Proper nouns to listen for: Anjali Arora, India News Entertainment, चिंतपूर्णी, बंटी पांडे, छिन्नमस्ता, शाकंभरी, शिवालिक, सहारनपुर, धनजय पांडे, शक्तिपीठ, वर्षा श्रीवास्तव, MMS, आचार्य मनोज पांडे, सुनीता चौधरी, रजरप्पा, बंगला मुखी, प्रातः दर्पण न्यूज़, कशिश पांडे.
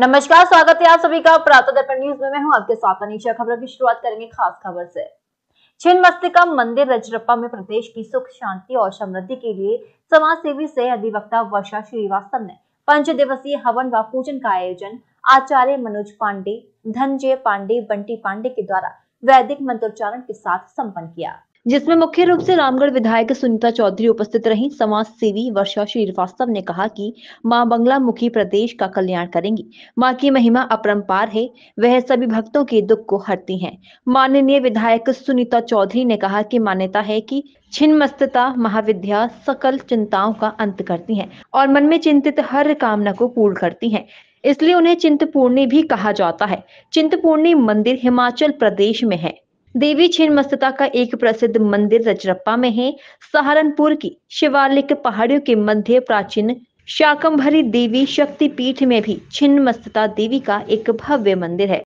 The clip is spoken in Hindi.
नमस्कार, स्वागत है आप सभी का प्रातः दर्पण न्यूज़ में। मैं हूं आपके साथ अनीशा। खबरों की शुरुआत करेंगे खास खबर से। छिन्नमस्ता मंदिर रजरप्पा में प्रदेश की सुख, शांति और समृद्धि के लिए समाज सेवी सह अधिवक्ता वर्षा श्रीवास्तव ने 5 दिवसीय हवन व पूजन का आयोजन आचार्य मनोज पांडे, धनजय पांडे, बंटी पांडे के द्वारा वैदिक मंत्रोच्चारण के साथ सम्पन्न किया, जिसमें मुख्य रूप से रामगढ़ विधायक सुनीता चौधरी उपस्थित रहीं। समाज सेवी वर्षा श्रीवास्तव ने कहा कि मां बंगला मुखी प्रदेश का कल्याण करेंगी। मां की महिमा अपरंपार है, वह सभी भक्तों के दुख को हरती हैं। माननीय विधायक सुनीता चौधरी ने कहा कि मान्यता है कि छिन्नमस्ता महाविद्या सकल चिंताओं का अंत करती है और मन में चिंतित हर कामना को पूर्ण करती है, इसलिए उन्हें चिंतपूर्णी भी कहा जाता है। चिंतपूर्णी मंदिर हिमाचल प्रदेश में है। देवी छिन्नमस्ता का एक प्रसिद्ध मंदिर रजरप्पा में है। सहारनपुर की शिवालिक पहाड़ियों के मध्य प्राचीन शाकंभरी देवी शक्तिपीठ में भी छिन्नमस्ता देवी का एक भव्य मंदिर है।